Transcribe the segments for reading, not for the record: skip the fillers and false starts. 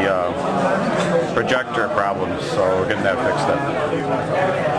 the projector problems, so we're getting that fixed up.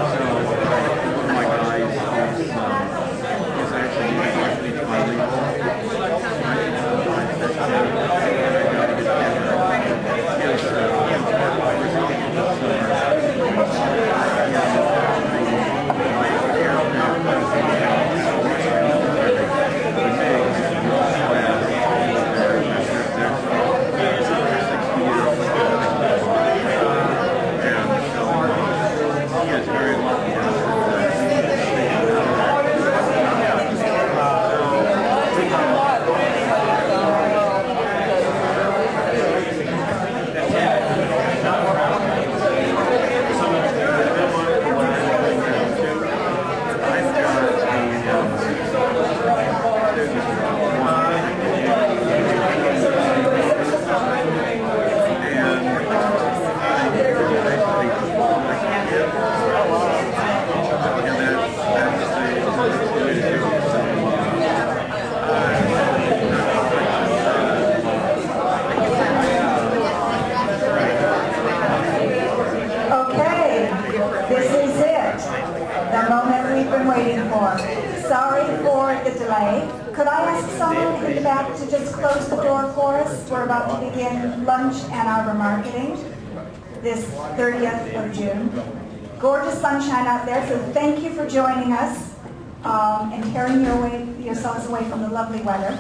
Weather.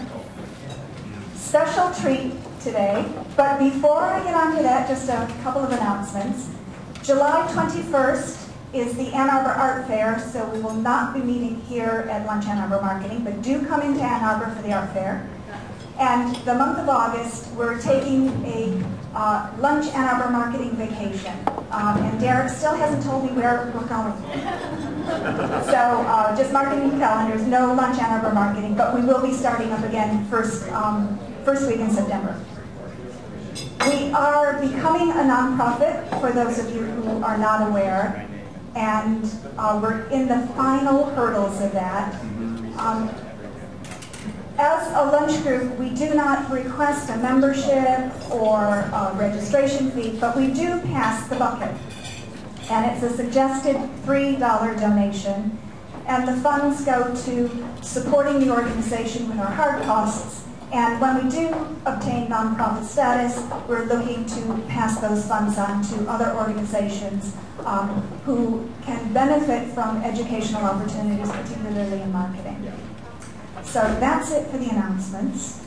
Special treat today, but before I get on to that, just a couple of announcements. July 21st is the Ann Arbor Art Fair, so we will not be meeting here at Lunch Ann Arbor Marketing, but do come into Ann Arbor for the art fair. And the month of August, we're taking a Lunch Ann Arbor Marketing vacation, and Derek still hasn't told me where we're going. So just marketing calendars, no Lunch Ann Arbor Marketing, but we will be starting up again first week in September. We are becoming a nonprofit, for those of you who are not aware, and we're in the final hurdles of that. As a lunch group, we do not request a membership or a registration fee, but we do pass the bucket. And it's a suggested $3 donation. And the funds go to supporting the organization with our hard costs. And when we do obtain nonprofit status, we're looking to pass those funds on to other organizations who can benefit from educational opportunities, particularly in marketing. So that's it for the announcements.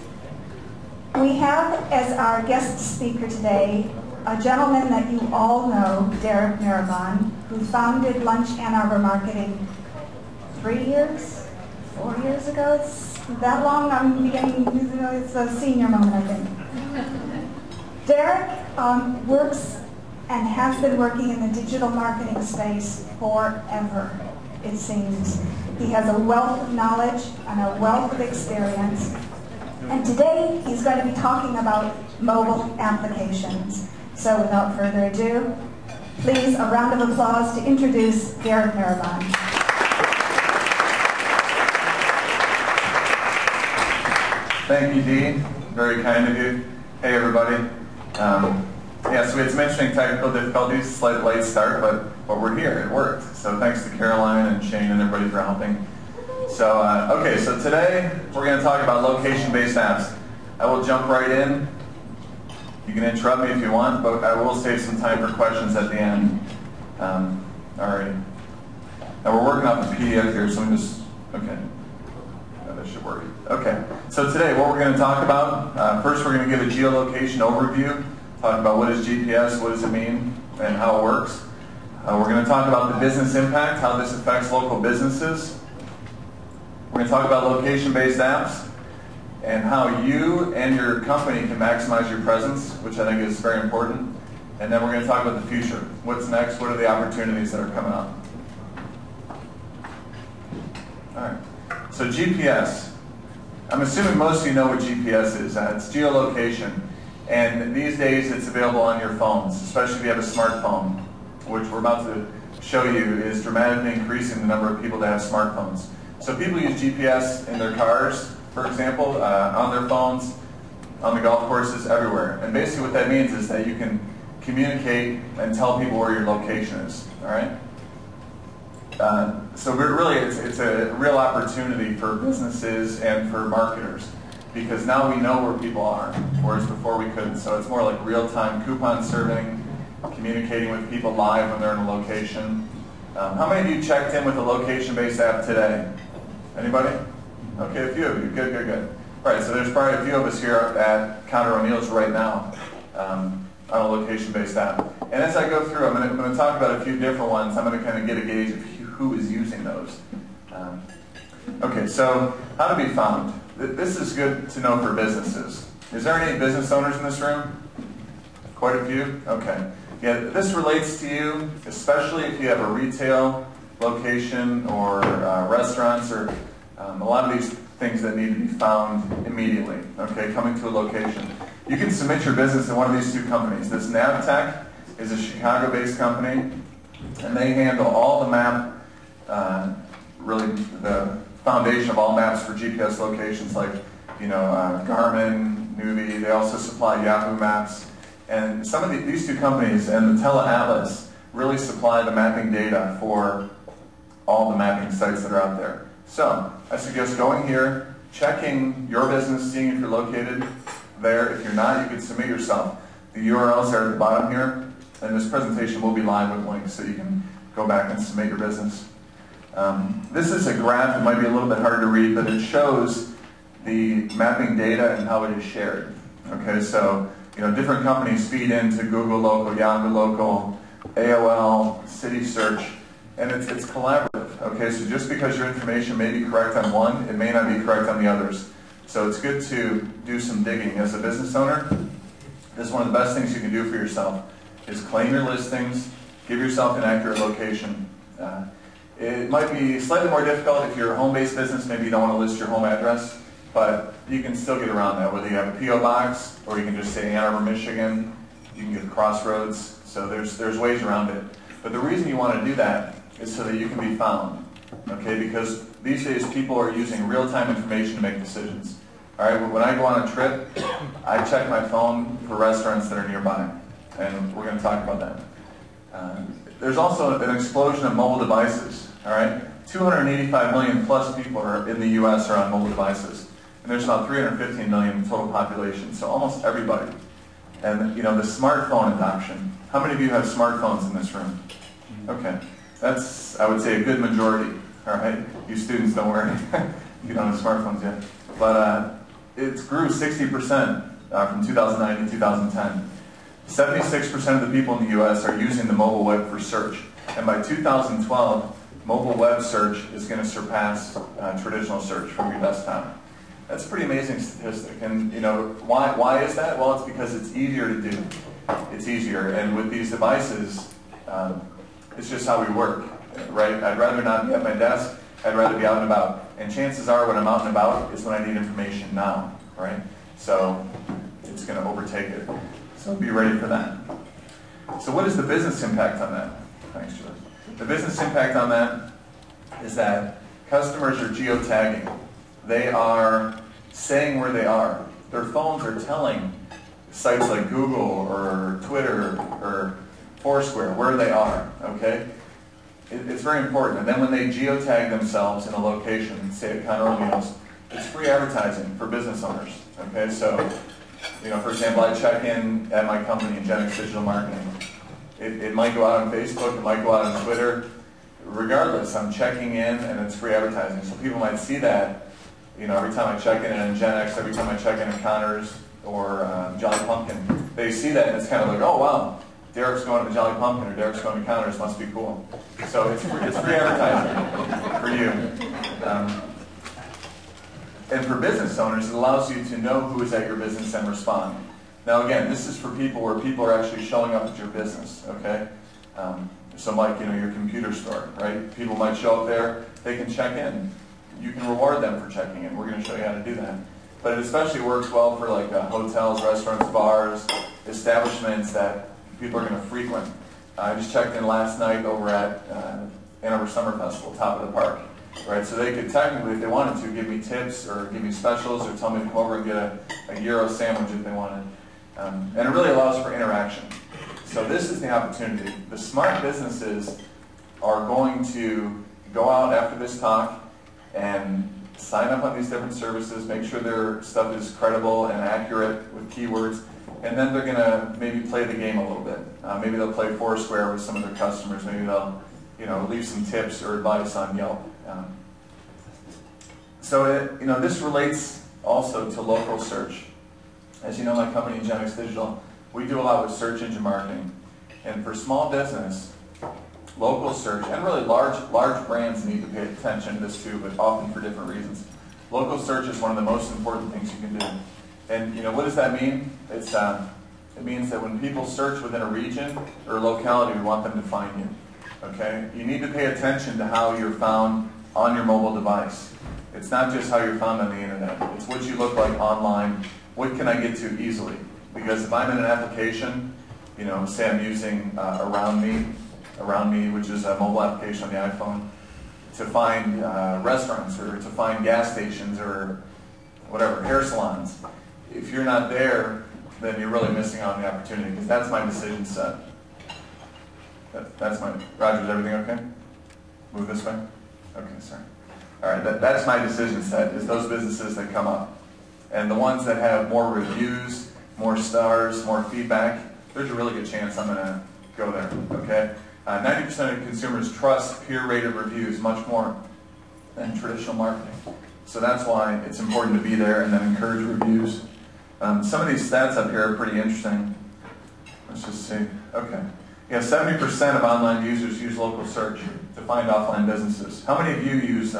We have as our guest speaker today a gentleman that you all know, Derek Mehraban, who founded Lunch Ann Arbor Marketing 4 years ago. It's that long, I'm beginning, it's a senior moment, I think. Derek works and has been working in the digital marketing space forever, it seems. He has a wealth of knowledge and a wealth of experience. And today, he's going to be talking about mobile applications. So without further ado, please, a round of applause to introduce Derek Mehraban. Thank you, Dean. Very kind of you. Hey, everybody. Yeah, so we had some interesting technical difficulties, slight late start, but we're here. It worked. So thanks to Caroline and Shane and everybody for helping. So, okay, so today we're going to talk about location-based apps. I will jump right in. You can interrupt me if you want, but I will save some time for questions at the end. All right. Now we're working off a PDF here, so I'm just, okay. No, that should work. Okay. So today, what we're going to talk about, first we're going to give a geolocation overview, talk about what is GPS, what does it mean, and how it works. We're going to talk about the business impact, how this affects local businesses. We're going to talk about location-based apps, and how you and your company can maximize your presence, which I think is very important. And then we're going to talk about the future. What's next? What are the opportunities that are coming up? All right. So GPS. I'm assuming most of you know what GPS is. It's geolocation. And these days, it's available on your phones, especially if you have a smartphone, which we're about to show you is dramatically increasing the number of people that have smartphones. So people use GPS in their cars, for example, on their phones, on the golf courses, everywhere. And basically what that means is that you can communicate and tell people where your location is. All right. So really, it's a real opportunity for businesses and for marketers, because now we know where people are, whereas before we couldn't. So it's more like real-time coupon serving, communicating with people live when they're in a location. How many of you checked in with a location-based app today? Anybody? Okay, a few of you. Good, good, good. All right, so there's probably a few of us here at Conor O'Neill's right now on a location-based app. And as I go through, I'm going to talk about a few different ones. I'm going to kind of get a gauge of who is using those. Okay, so how to be found. This is good to know for businesses. Is there any business owners in this room? Quite a few? Okay. Yeah, this relates to you, especially if you have a retail location or restaurants or a lot of these things that need to be found immediately, okay, coming to a location. You can submit your business to one of these two companies. This Navtech is a Chicago-based company, and they handle all the map, really the foundation of all maps for GPS locations, like, you know, Garmin, Nuvi. They also supply Yahoo Maps. And some of these two companies and the Tele Atlas really supply the mapping data for all the mapping sites that are out there. So I suggest going here, checking your business, seeing if you're located there. If you're not, you can submit yourself. The URLs are at the bottom here, and this presentation will be live with links so you can go back and submit your business. This is a graph. It might be a little bit hard to read, but it shows the mapping data and how it is shared. Okay, so you know, different companies feed into Google Local, Yahoo Local, AOL, City Search, and it's collaborative. Okay, so just because your information may be correct on one, it may not be correct on the others. So it's good to do some digging as a business owner. This is one of the best things you can do for yourself: is claim your listings, give yourself an accurate location. It might be slightly more difficult if you're a home-based business. Maybe you don't want to list your home address, but you can still get around that, whether you have a P.O. box or you can just say Ann Arbor, Michigan. You can get Crossroads. So there's ways around it. But the reason you want to do that is so that you can be found, okay? Because these days people are using real-time information to make decisions. All right, when I go on a trip, I check my phone for restaurants that are nearby, and we're going to talk about that. There's also an explosion of mobile devices, all right? 285 million plus people are in the U.S. are on mobile devices, and there's about 315 million total population, so almost everybody. And you know, the smartphone adoption. How many of you have smartphones in this room? Okay, that's, I would say, a good majority, all right? You students, don't worry, you don't have smartphones yet. But it grew 60% from 2009 to 2010. 76% of the people in the U.S. are using the mobile web for search. And by 2012, mobile web search is going to surpass traditional search from your desktop. That's a pretty amazing statistic. And you know, why is that? Well, it's because it's easier to do. It's easier. And with these devices, it's just how we work, right? I'd rather not be at my desk. I'd rather be out and about. And chances are when I'm out and about is when I need information now, right? So it's going to overtake it. So be ready for that. So what is the business impact on that? Thanks, George. The business impact on that is that customers are geotagging. They are saying where they are. Their phones are telling sites like Google or Twitter or Foursquare where they are, okay? It's very important. And then when they geotag themselves in a location, say at Conor O'Neill's, it's free advertising for business owners, okay? So, you know, for example, I check in at my company, Ingenex Digital Marketing. It might go out on Facebook, it might go out on Twitter. Regardless, I'm checking in and it's free advertising. So people might see that, you know, every time I check in at Ingenex, every time I check in at Conor's or Jolly Pumpkin, they see that and it's kind of like, oh wow, Derek's going to Jolly Pumpkin or Derek's going to Conor's, must be cool. So it's free advertising for you. And for business owners, it allows you to know who is at your business and respond. Now again, this is for people where people are actually showing up at your business, okay? So like, you know, your computer store, right? People might show up there, they can check in. You can reward them for checking in. We're going to show you how to do that. But it especially works well for like hotels, restaurants, bars, establishments that people are going to frequent. I just checked in last night over at Ann Arbor Summer Festival, top of the park. right? So they could technically, if they wanted to, give me tips or give me specials or tell me to come over and get a gyro sandwich if they wanted. And it really allows for interaction. So this is the opportunity. The smart businesses are going to go out after this talk and sign up on these different services, make sure their stuff is credible and accurate with keywords, and then they're going to maybe play the game a little bit. Maybe they'll play Foursquare with some of their customers. Maybe they'll, you know, leave some tips or advice on Yelp. So this relates also to local search. As you know, my company, Ingenex Digital, we do a lot with search engine marketing. And for small business, local search, and really large brands need to pay attention to this too, but often for different reasons. Local search is one of the most important things you can do. And you know, what does that mean? It's, it means that when people search within a region or locality, we want them to find you. Okay? You need to pay attention to how you're found on your mobile device. It's not just how you're found on the internet. It's what you look like online. What can I get to easily? Because if I'm in an application, you know, say I'm using Around Me, which is a mobile application on the iPhone, to find restaurants or to find gas stations or whatever, hair salons. If you're not there, then you're really missing out on the opportunity, because that's my decision set. That's my, Roger, is everything okay? Move this way? Okay, sorry. All right, that's my decision set, is those businesses that come up. And the ones that have more reviews, more stars, more feedback, there's a really good chance I'm going to go there, okay? 90% of consumers trust peer-rated reviews much more than traditional marketing. So that's why it's important to be there and then encourage reviews. Some of these stats up here are pretty interesting. Let's just see. Okay. Yeah, 70% of online users use local search to find offline businesses. How many of you use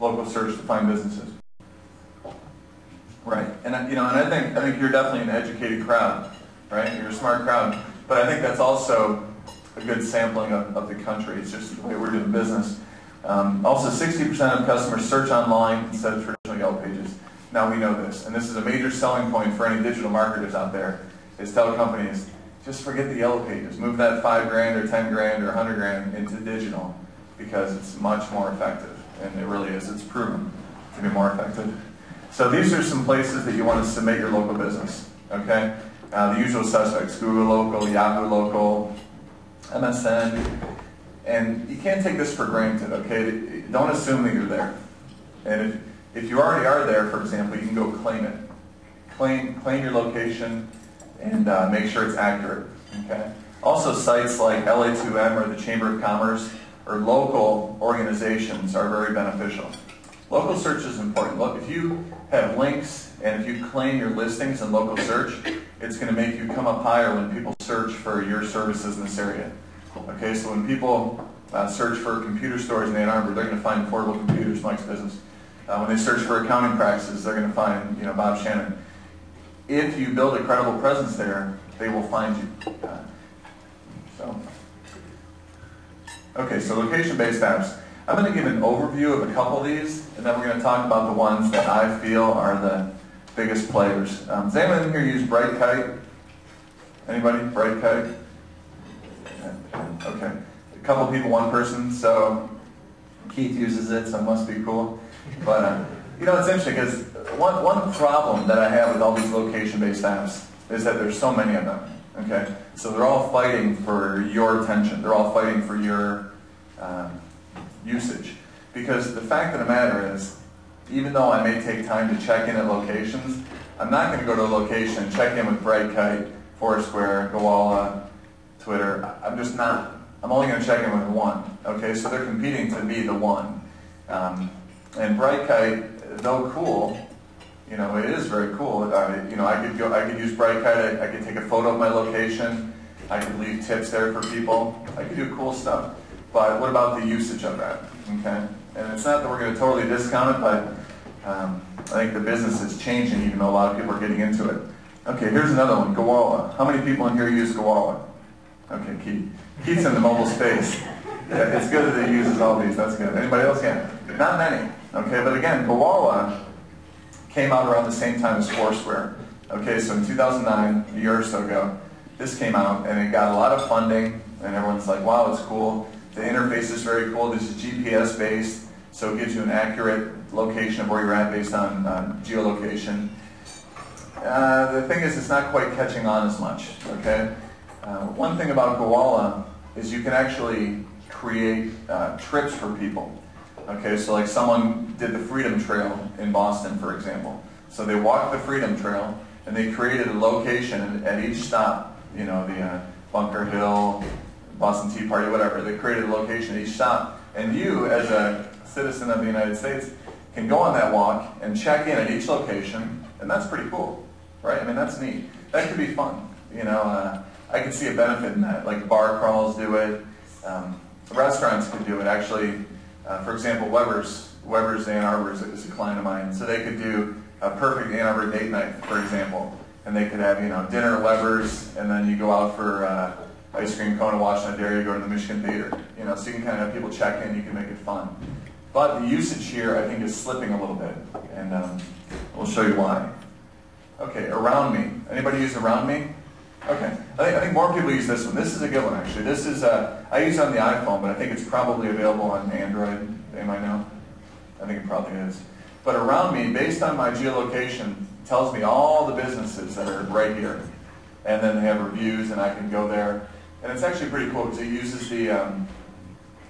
local search to find businesses? Right. And you know, and I think you're definitely an educated crowd, right? You're a smart crowd. But I think that's also a good sampling of the country. It's just the way we're doing business. Also, 60% of customers search online instead of traditional Yelp pages. Now we know this, and this is a major selling point for any digital marketers out there, is tell companies, just forget the Yelp pages. Move that $5 grand or $10 grand or $100 grand into digital, because it's much more effective, and it really is. It's proven to be more effective. So these are some places that you want to submit your local business, okay? The usual suspects, Google Local, Yahoo Local, MSN, and you can't take this for granted, okay? Don't assume that you're there. And if you already are there, for example, you can go claim it. Claim your location and make sure it's accurate, okay? Also, sites like LA2M or the Chamber of Commerce or local organizations are very beneficial. Local search is important. Look, if you have links and if you claim your listings in local search, it's going to make you come up higher when people search for your services in this area. Okay, so when people search for computer stores in Ann Arbor, they're going to find Portable Computers, Mike's business. When they search for accounting practices, they're going to find, you know, Bob Shannon. If you build a credible presence there, they will find you. Okay, so location-based apps. I'm going to give an overview of a couple of these, and then we're going to talk about the ones that I feel are the biggest players. Does anyone in here use BrightKite? Anybody? BrightKite? Okay, a couple people, one person, so Keith uses it, so it must be cool. But, you know, it's interesting, because one problem that I have with all these location-based apps is that there's so many of them, okay? So they're all fighting for your attention. They're all fighting for your usage. Because the fact of the matter is, even though I may take time to check in at locations, I'm not going to go to a location and check in with BrightKite, Foursquare, Gowalla, Twitter. I'm just not. I'm only going to check in with one. Okay, so they're competing to be the one. And BrightKite, though cool, you know, it is very cool. You know, I could use BrightKite. I could take a photo of my location. I could leave tips there for people. I could do cool stuff. But what about the usage of that? Okay, and it's not that we're going to totally discount it, but I think the business is changing, even though a lot of people are getting into it. Okay, here's another one, Gowalla. How many people in here use Gowalla? Okay, Keith. Keith's in the mobile space. Yeah, it's good that he uses all these, that's good. Anybody else? Yeah, not many. Okay, but again, Gowalla came out around the same time as Foursquare. Okay, so in 2009, a year or so ago, this came out, and it got a lot of funding, and everyone's like, wow, it's cool. The interface is very cool. This is GPS-based. So it gives you an accurate location of where you're at based on geolocation. The thing is, it's not quite catching on as much, okay? One thing about Gowalla is you can actually create trips for people, okay? So like someone did the Freedom Trail in Boston, for example. So they walked the Freedom Trail and they created a location at each stop, you know, the Bunker Hill, Boston Tea Party, whatever. They created a location at each stop. And you, as a citizen of the United States, can go on that walk and check in at each location, and that's pretty cool, right? I mean, that's neat. That could be fun, you know. I can see a benefit in that. Like bar crawls do it, restaurants can do it. Actually, for example, Weber's Ann Arbor is a client of mine, so they could do a perfect Ann Arbor date night, for example, and they could have, you know, dinner at Weber's, and then you go out for ice cream cone and watch on a dairy, you go to the Michigan Theater, you know. So you can kind of have people check in, you can make it fun. But the usage here, I think, is slipping a little bit, and we'll show you why. Okay, Around Me. Anybody use Around Me? Okay, I think more people use this one. This is a good one, actually. This is I use it on the iPhone, but I think it's probably available on Android. They might know. I think it probably is. But Around Me, based on my geolocation, tells me all the businesses that are right here, and then they have reviews, and I can go there. And it's actually pretty cool because it uses the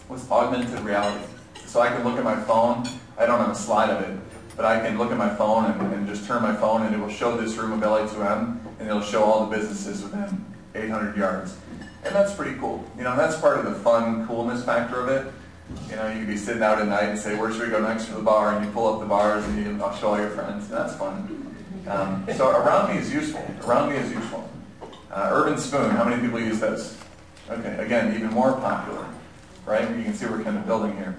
what's augmented reality. So I can look at my phone. I don't have a slide of it, but I can look at my phone and just turn my phone, and it will show this room of LA2M, and it'll show all the businesses within 800 yards. And that's pretty cool. You know, that's part of the fun, coolness factor of it. You know, you could be sitting out at night and say, where should we go next for the bar? And you pull up the bars, and you show all your friends. And that's fun. So Around Me is useful. Around Me is useful. Urban Spoon, how many people use this? Okay, again, even more popular, right? You can see we're kind of building here.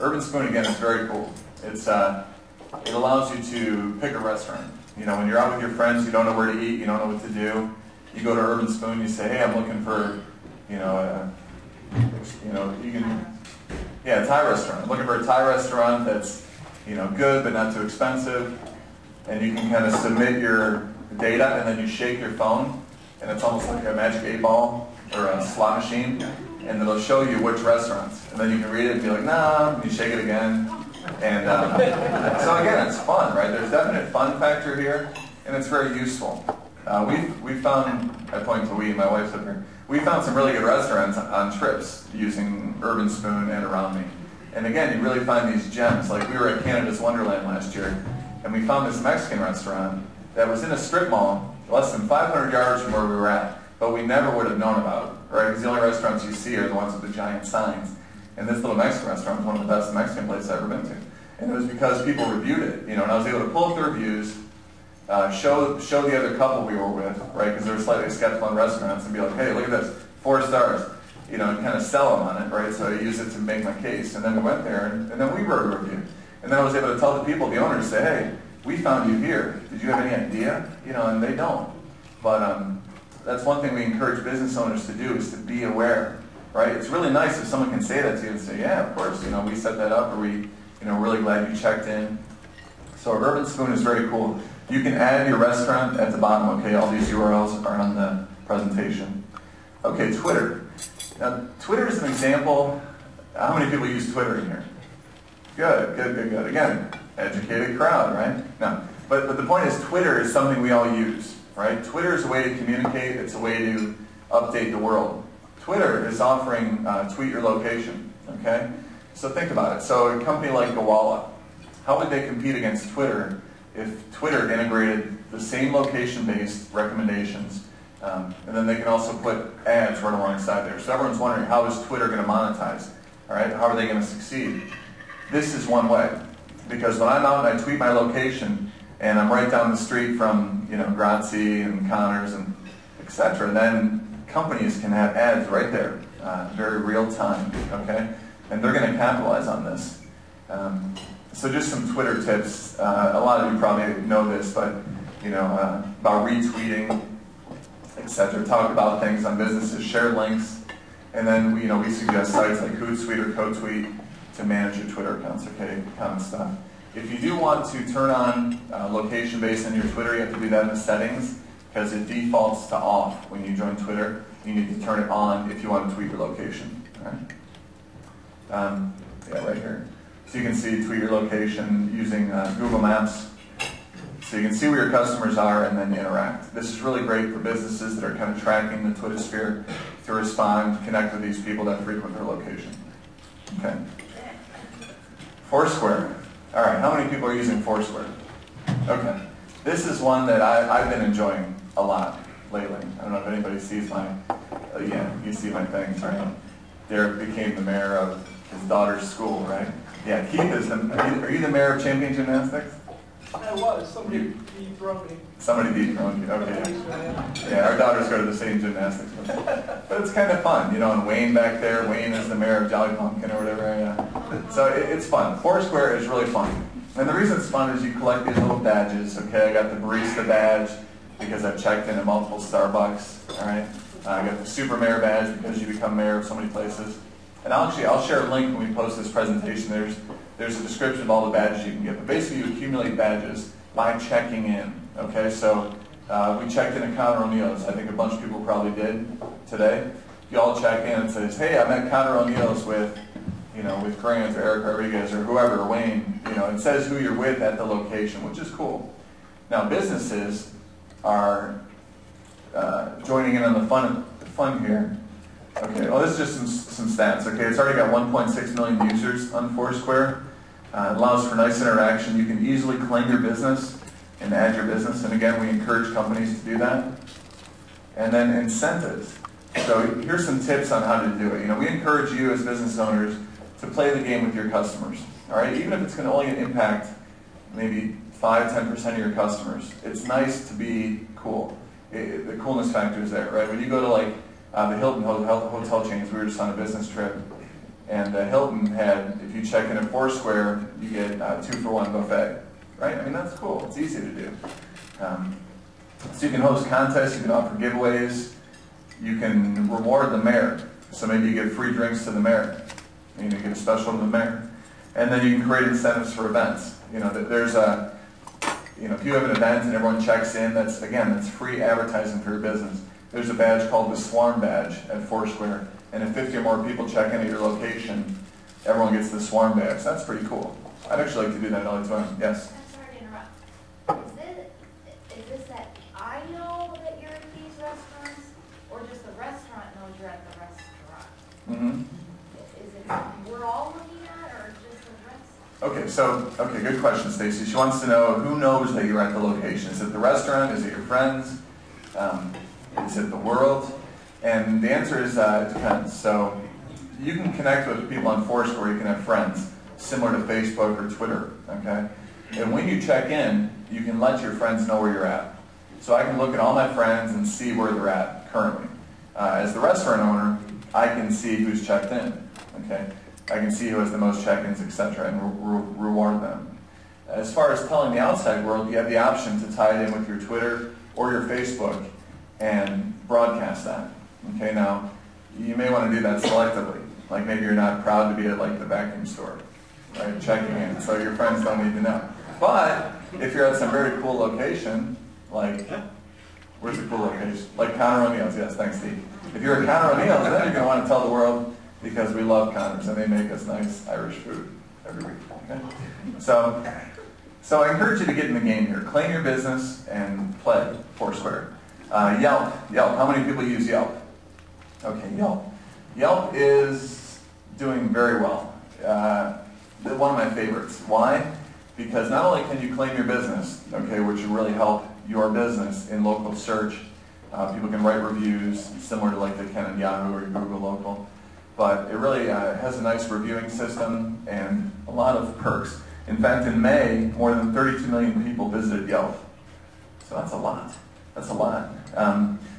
Urban Spoon, again, is very cool. It's it allows you to pick a restaurant. You know, when you're out with your friends, you don't know where to eat, you don't know what to do. You go to Urban Spoon, you say, hey, I'm looking for, a Thai restaurant. I'm looking for a Thai restaurant that's, you know, good but not too expensive. And you can kind of submit your data, and then you shake your phone, and it's almost like a magic 8-ball or a slot machine. And it'll show you which restaurants. And then you can read it and be like, nah, and you shake it again. And so again, it's fun, right? There's definite fun factor here, and it's very useful. We found, I point to we, my wife's up here, we found some really good restaurants on trips using Urban Spoon and Around Me. And again, you really find these gems. Like we were at Canada's Wonderland last year, and we found this Mexican restaurant that was in a strip mall less than 500 yards from where we were at, but we never would have known about it. Right, because the only restaurants you see are the ones with the giant signs. And this little Mexican restaurant was one of the best Mexican places I've ever been to. And it was because people reviewed it, you know, and I was able to pull up the reviews, show the other couple we were with, right, because they were slightly skeptical in restaurants, and be like, hey, look at this, 4 stars, you know, and kind of sell them on it, right, so I used it to make my case. And then we went there, and then we wrote a review. And then I was able to tell the people, the owners, say, hey, we found you here. Did you have any idea? You know, and they don't. But, that's one thing we encourage business owners to do, is to be aware, right? It's really nice if someone can say that to you and say, yeah, of course, you know, we set that up, or we, you know, really glad you checked in. So Urban Spoon is very cool. You can add your restaurant at the bottom, okay? All these URLs are on the presentation. Okay, Twitter. Now, Twitter is an example. How many people use Twitter in here? Good, good, good, good. Again, educated crowd, right? No, but the point is, Twitter is something we all use. Right? Twitter is a way to communicate. It's a way to update the world. Twitter is offering tweet your location. Okay, so think about it. So a company like Gowalla, how would they compete against Twitter if Twitter integrated the same location-based recommendations, and then they can also put ads right alongside there? So everyone's wondering, how is Twitter going to monetize? All right, how are they going to succeed? This is one way, because when I'm out and I tweet my location, and I'm right down the street from, you know, Grazi and Connors and etc. And then companies can have ads right there, very real time, okay? And they're going to capitalize on this. So just some Twitter tips. A lot of you probably know this, but you know about retweeting, etc. Talk about things on businesses, share links, and then you know we suggest sites like HootSuite or CoTweet to manage your Twitter accounts, okay? Common stuff. If you do want to turn on location based on your Twitter, you have to do that in the settings, because it defaults to off when you join Twitter. You need to turn it on if you want to tweet your location. All right? Yeah, right here. So you can see, tweet your location using Google Maps. So you can see where your customers are and then interact. This is really great for businesses that are kind of tracking the Twittersphere to respond, connect with these people that frequent their location. Okay. Foursquare. All right, how many people are using Foursquare? Okay. This is one that I've been enjoying a lot lately. I don't know if anybody sees my, yeah, you see my things, right? Derek became the mayor of his daughter's school, right? Yeah, Keith is the, are you the mayor of Champion Gymnastics? I was. Somebody dethroned me. Somebody dethroned you, okay. Yeah, our daughters go to the same gymnastics. But it's kind of fun, you know, and Wayne back there. Wayne is the mayor of Jolly Pumpkin or whatever. Yeah. So it's fun. Foursquare is really fun. And the reason it's fun is you collect these little badges, okay? I got the barista badge because I've checked in at multiple Starbucks, all right? I got the super mayor badge because you become mayor of so many places. And actually, I'll share a link when we post this presentation. There's a description of all the badges you can get. But basically, you accumulate badges by checking in. Okay, so we checked in at Conor O'Neill's. I think a bunch of people probably did today. You all check in and says, "Hey, I'm at Conor O'Neill's with, you know, with Grant or Eric Rodriguez or whoever, Wayne." You know, it says who you're with at the location, which is cool. Now, businesses are joining in on the fun here. Okay, well, this is just some stats. Okay, it's already got 1.6 million users on Foursquare. It allows for nice interaction. You can easily claim your business and add your business. And again, we encourage companies to do that. And then incentives. So here's some tips on how to do it. You know, we encourage you as business owners to play the game with your customers. All right, even if it's going to only impact maybe 5–10% of your customers, it's nice to be cool. The coolness factor is there, right? When you go to like the Hilton hotel chains, we were just on a business trip, and Hilton had, if you check in at Foursquare, you get 2-for-1 buffet, right? I mean, that's cool. It's easy to do. So you can host contests, you can offer giveaways, you can reward the mayor. So maybe you get free drinks to the mayor, you know, you get a special to the mayor. And then you can create incentives for events. You know, there's a, you know, if you have an event and everyone checks in, that's, again, that's free advertising for your business. There's a badge called the Swarm Badge at Foursquare, and if 50 or more people check in at your location, everyone gets the Swarm Badge. That's pretty cool. I'd actually like to do that another time. Yes? I'm sorry to interrupt. Is this that I know that you're at these restaurants, or just the restaurant knows you're at the restaurant? Mm-hmm. Is it we're all looking at, or just the restaurant? Okay, so, okay, good question, Stacy. She wants to know who knows that you're at the location. Is it the restaurant? Is it your friends? Is it the world? And the answer is it depends. So you can connect with people on Foursquare. You can have friends similar to Facebook or Twitter. Okay. And when you check in, you can let your friends know where you're at. So I can look at all my friends and see where they're at currently. As the restaurant owner, I can see who's checked in. Okay. I can see who has the most check-ins, etc., and reward them. As far as telling the outside world, you have the option to tie it in with your Twitter or your Facebook and broadcast that. Okay, now, you may want to do that selectively. Like maybe you're not proud to be at like the vacuum store, right, checking in, so your friends don't need to know. But if you're at some very cool location, like, where's the cool location? Like Conor O'Neill's, yes, thanks Steve. If you're at Conor O'Neill's, then you're going to want to tell the world because we love Conor's and they make us nice Irish food every week, okay? So I encourage you to get in the game here. Claim your business and play Foursquare. Yelp. How many people use Yelp? Okay, Yelp. Yelp is doing very well. One of my favorites. Why? Because not only can you claim your business, okay, which will really help your business in local search. People can write reviews similar to like they can in Yahoo or Google Local, but it really has a nice reviewing system and a lot of perks. In fact, in May, more than 32 million people visited Yelp. So that's a lot. That's a lot.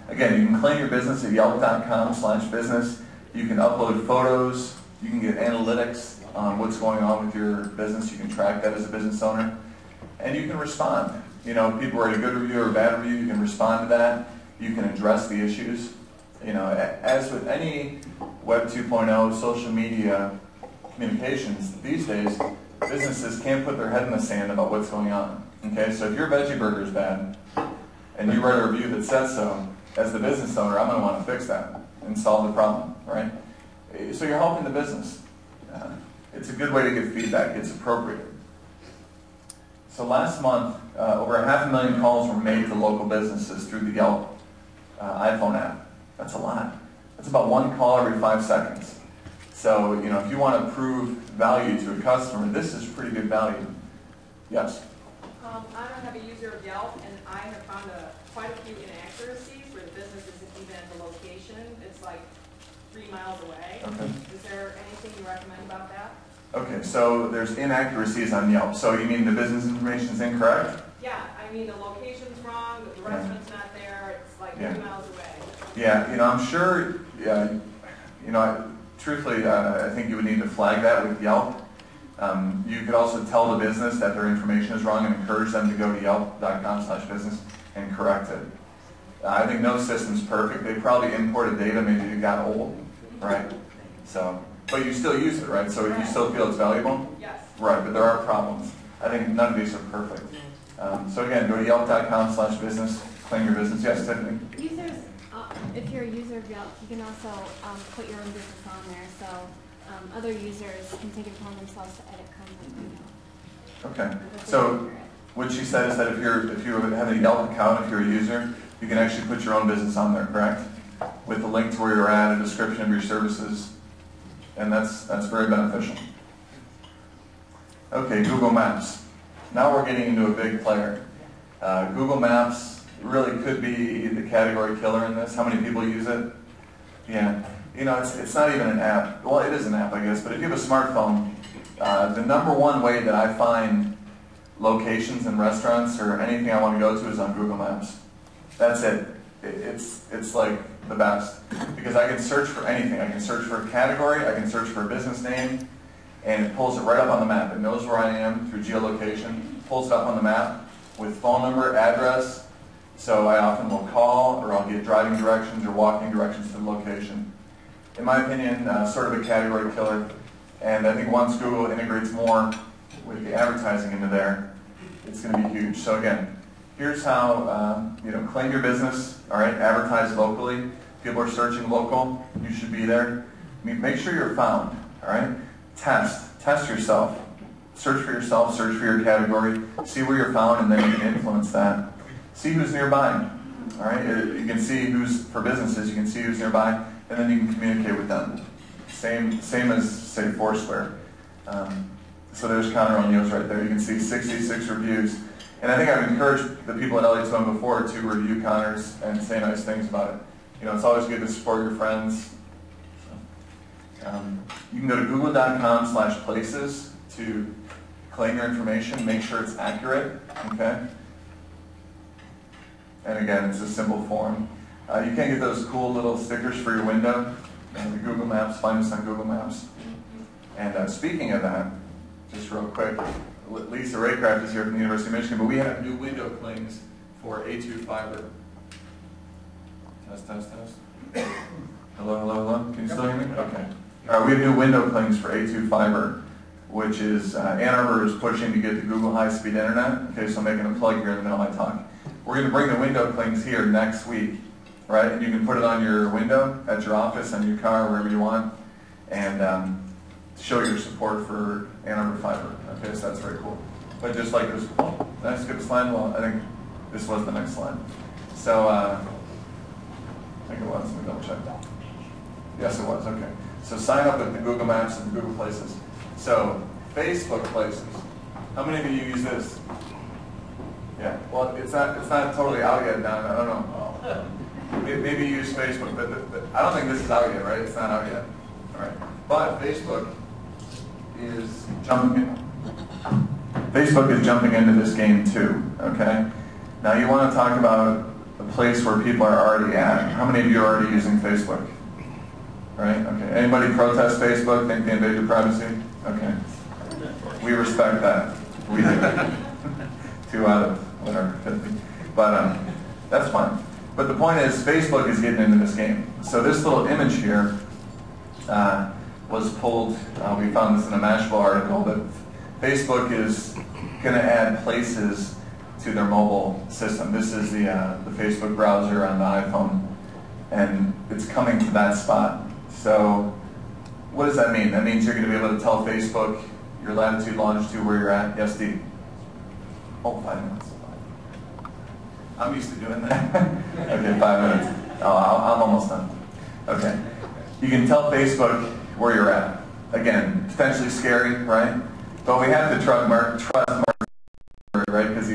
Again, you can claim your business at yelp.com/business. You can upload photos. You can get analytics on what's going on with your business. You can track that as a business owner. And you can respond. You know, people write a good review or a bad review, you can respond to that. You can address the issues. You know, as with any Web 2.0 social media communications, these days, businesses can't put their head in the sand about what's going on. Okay, so if your veggie burger is bad, and you write a review that says so, as the business owner, I'm going to want to fix that and solve the problem, right? So you're helping the business. It's a good way to give feedback. It's appropriate. So last month, over 500,000 calls were made to local businesses through the Yelp iPhone app. That's a lot. That's about one call every 5 seconds. So, you know, if you want to prove value to a customer, this is pretty good value. Yes? I don't have a user of Yelp, and I have found quite a few inaccuracies where the business isn't even at the location. It's like 3 miles away. Okay. Is there anything you recommend about that? Okay, so there's inaccuracies on Yelp. So you mean the business information is incorrect? Yeah, I mean the location's wrong, the restaurant's not there, it's like 2 miles away. Yeah, you know, I'm sure, you know, truthfully, I think you would need to flag that with Yelp. You could also tell the business that their information is wrong and encourage them to go to yelp.com/business and correct it. I think no system's perfect. They probably imported data, maybe it got old, right? So. But you still use it, right? So you still feel it's valuable? Yes. Right, but there are problems. I think none of these are perfect. So again, go to yelp.com/business, claim your business. Yes, Tiffany? Users, if you're a user of Yelp, you can also put your own business on there. So other users can take it upon themselves to edit content. Okay. So what she said is that if you have a Yelp account, if you're a user, you can actually put your own business on there, correct? With a link to where you're at, a description of your services. And that's very beneficial. Okay, Google Maps. Now we're getting into a big player. Google Maps really could be the category killer in this. How many people use it? Yeah. You know, it's not even an app. Well, it is an app, I guess. But if you have a smartphone, the #1 way that I find locations and restaurants or anything I want to go to is on Google Maps. That's it. It's like the best, because I can search for anything. I can search for a category, I can search for a business name, and it pulls it right up on the map. It knows where I am through geolocation, pulls it up on the map with phone number, address, so I often will call or I'll get driving directions or walking directions to the location. In my opinion, sort of a category killer, and I think once Google integrates more with the advertising into there, it's going to be huge. So again, here's how, you know, claim your business, all right, advertise locally. People are searching local, you should be there. I mean, make sure you're found, all right? Test yourself. Search for yourself, search for your category, see where you're found, and then you can influence that. See who's nearby, all right? You can see who's, for businesses, you can see who's nearby, and then you can communicate with them. Same as, say, Foursquare. So there's Conor O'Neill's right there. You can see 66 reviews. And I think I've encouraged the people at LA2M before to review Conor's and say nice things about it. You know, it's always good to support your friends. So, you can go to google.com/places to claim your information, make sure it's accurate, okay? And again, it's a simple form. You can get those cool little stickers for your window. And the Google Maps, find us on Google Maps. And speaking of that, just real quick, Lisa Raycraft is here from the University of Michigan, but we have new window clings for A2 fiber. Test, test, test. Hello, hello, hello. Can you still hear me? Okay. All right, we have new window clings for A2 fiber, which is Ann Arbor is pushing to get the Google high-speed internet. Okay, so I'm making a plug here in the middle of my talk. We're going to bring the window clings here next week, right? And you can put it on your window, at your office, on your car, wherever you want, and show your support for Ann Arbor fiber. Okay, so that's very cool. But just like this, did I skip a slide? Well, I think this was the next slide. So I think it was. Let me double check that. Yes, it was. Okay. So sign up at the Google Maps and the Google Places. So Facebook Places. How many of you use this? Yeah. Well, it's not totally out yet. Now I don't know. Maybe you use Facebook, but I don't think this is out yet, right? It's not out yet. All right. But Facebook is jumping in. Facebook is jumping into this game too, okay? Now you want to talk about a place where people are already at. How many of you are already using Facebook? Right? Okay. Anybody protest Facebook? Think they invade your privacy? Okay. We respect that. We do. 2 out of whatever 50. But that's fine. But the point is, Facebook is getting into this game. So this little image here was pulled. We found this in a Mashable article that Facebook is going to add Places to their mobile system. This is the Facebook browser on the iPhone, and it's coming to that spot. So What does that mean? That means you're going to be able to tell Facebook your latitude, longitude, where you're at. Yes, Steve? Oh, 5 minutes. I'm used to doing that. Okay, 5 minutes. Oh, I'm almost done. Okay. You can tell Facebook where you're at. Again, potentially scary, right? But we have to trust Mark, right? Because he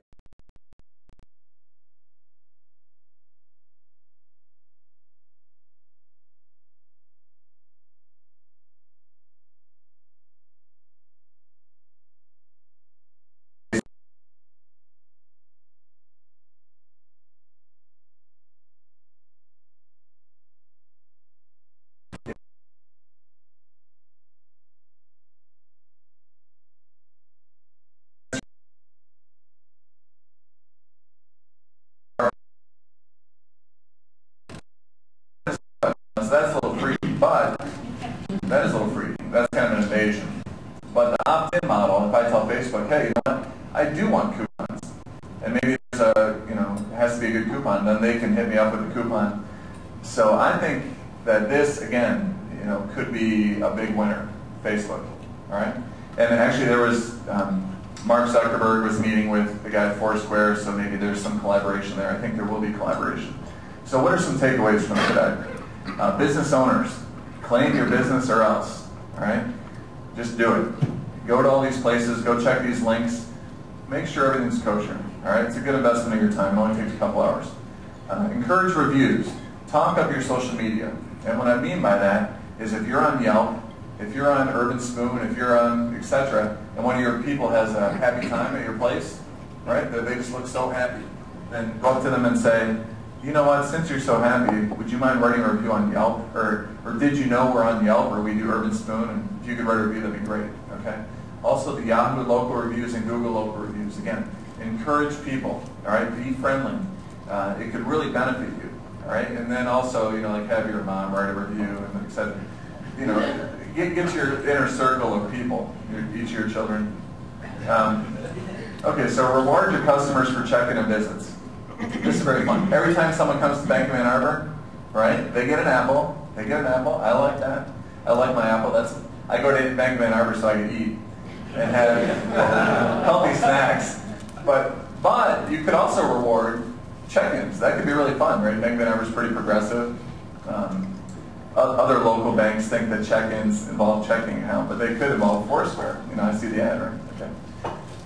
a big winner, Facebook, all right? And actually there was, Mark Zuckerberg was meeting with the guy at Foursquare, so maybe there's some collaboration there. I think there will be collaboration. So what are some takeaways from today? Business owners, claim your business or else, all right? Just do it. Go to all these places, go check these links, make sure everything's kosher, all right? It's a good investment of your time, it only takes a couple hours. Encourage reviews, talk up your social media. And what I mean by that is if you're on Yelp, if you're on Urban Spoon, if you're on etc., and one of your people has a happy time at your place, right? They just look so happy. Then go up to them and say, you know what? Since you're so happy, would you mind writing a review on Yelp, or did you know we're on Yelp, or we do Urban Spoon? And if you could write a review, that'd be great. Okay. Also, the Yahoo Local reviews and Google Local reviews. Again, encourage people. All right. Be friendly. It could really benefit you. Right? And then also, you know, like have your mom write a review, and etc. You know, get your inner circle of people, each of your children. Okay, so reward your customers for checking in visits. This is very fun. Every time someone comes to Bank of Ann Arbor, right? They get an apple. They get an apple. I like that. I like my apple. That's I go to Bank of Ann Arbor so I can eat and have healthy snacks. But you could also reward check-ins. That could be really fun, right? Bank of Ann Arbor is pretty progressive. Other local banks think that check-ins involve checking account, but they could involve Foursquare. You know, I see the ad, right? Okay.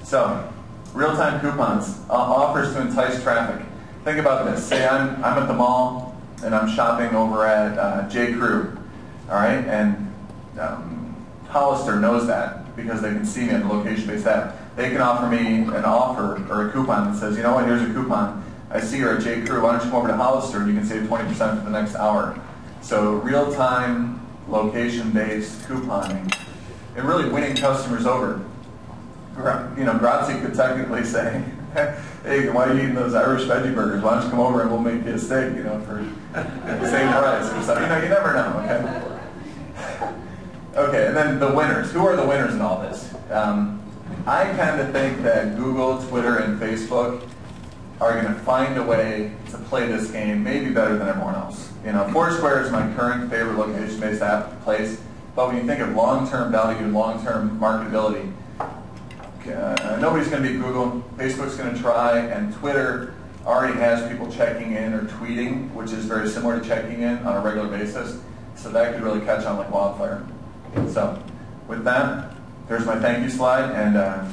So, real-time coupons, offers to entice traffic. Think about this. Say I'm at the mall and I'm shopping over at J.Crew, all right? And Hollister knows that because they can see me on the location-based app. They can offer me an offer or a coupon that says, you know what? Here's a coupon. I see you're at J.Crew, why don't you come over to Hollister and you can save 20% for the next hour. So real-time, location-based couponing, and really winning customers over. You know, Grazi could technically say, hey, why are you eating those Irish veggie burgers? Why don't you come over and we'll make you a steak, you know, for the same price or something. You know, you never know, okay? Okay, and then the winners. Who are the winners in all this? I kind of think that Google, Twitter, and Facebook are going to find a way to play this game maybe better than everyone else. You know, Foursquare is my current favorite location-based app place, but when you think of long-term value and long-term marketability, nobody's going to beat Google, Facebook's going to try, and Twitter already has people checking in or tweeting, which is very similar to checking in on a regular basis, so that could really catch on like wildfire. So, with that, there's my thank you slide, and